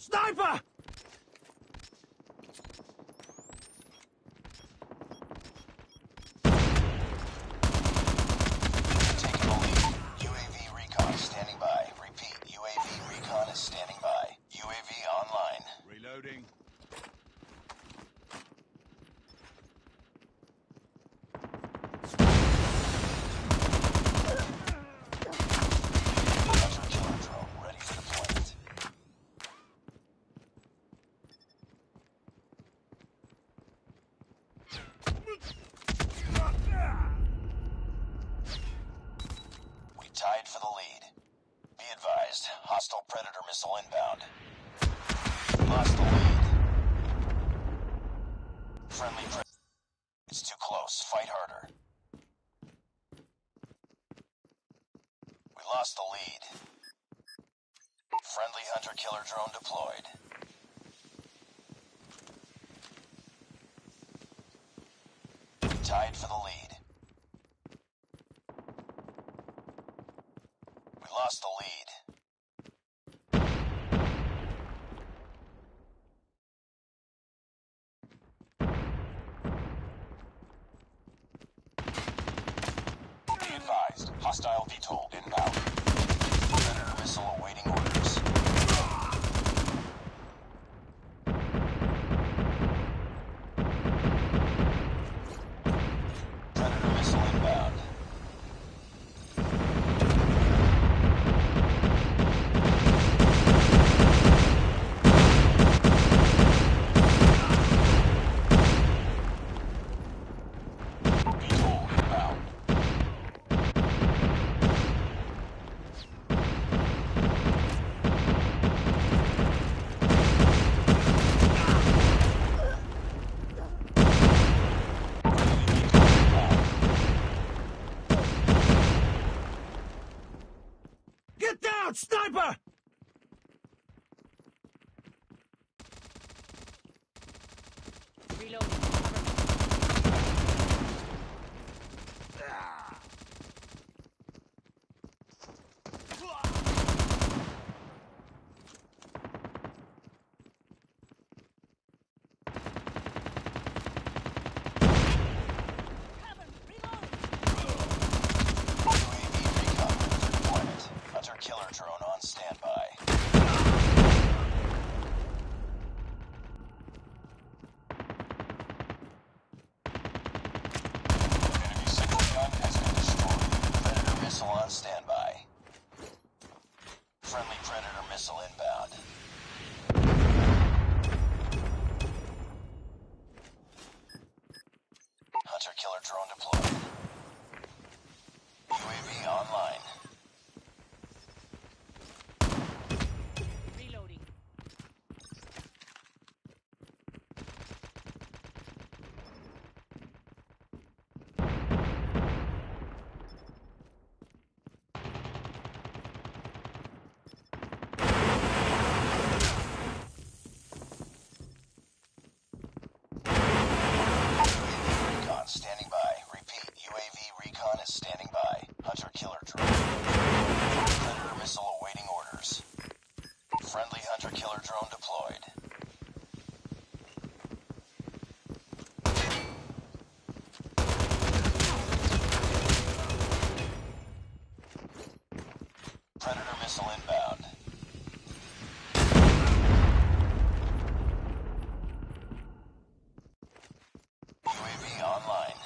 Sniper! Taking only. UAV recon is standing by. Repeat, UAV recon is standing by. UAV online. Reloading. Tied for the lead. Be advised, hostile predator missile inbound. Lost the lead. Friendly predator. It's too close. Fight harder. We lost the lead. Friendly hunter-killer drone deployed. Tied for the lead. Lost the lead. Be advised, hostile VTOL inbound. Predator missile awaiting orders. Predator missile inbound. Sniper! Reload. Friendly predator missile inbound. Hunter-killer drone deployed. UAV online. Reloading. Friendly hunter-killer drone deployed. Predator missile inbound. UAV online.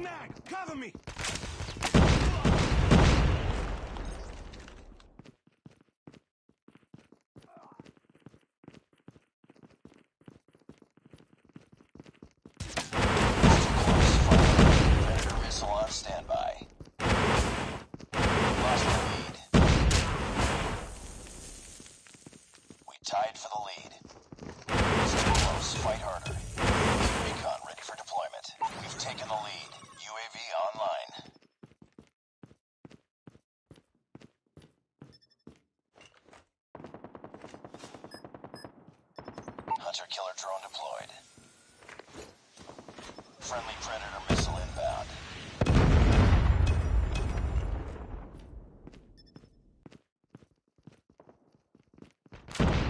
Mag, cover me! Predator missile on standby. Lost the lead. We tied for the lead. It's too close, fight harder. Recon ready for deployment. We've taken the lead. UAV online. Hunter killer drone deployed. Friendly Predator missile inbound.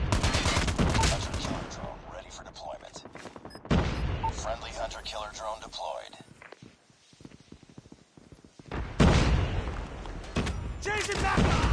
Hunter killer drone ready for deployment. Friendly hunter killer drone deployed. Jason back up!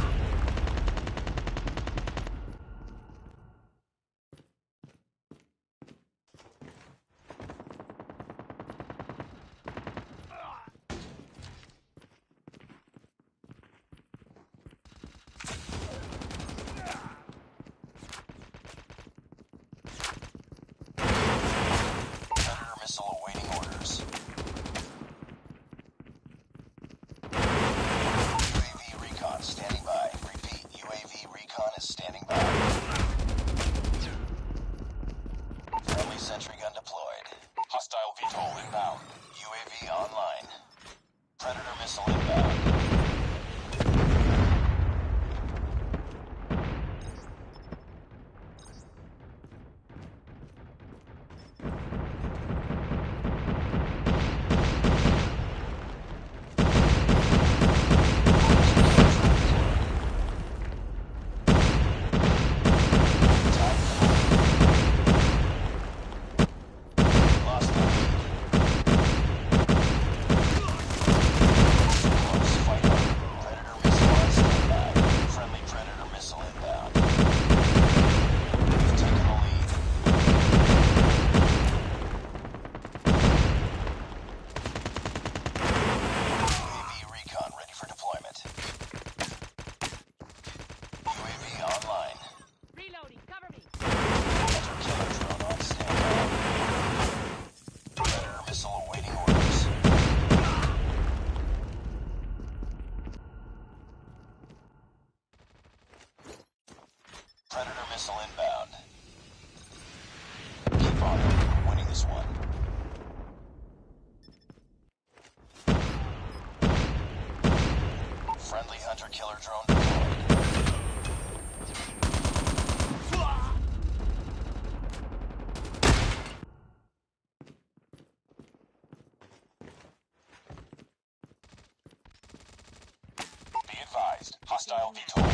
Hostile VTOL inbound. UAV online. Predator missile inbound. Predator missile inbound. Keep on it. We're winning this one. Friendly hunter killer drone deployed. Be advised. Hostile VTOL.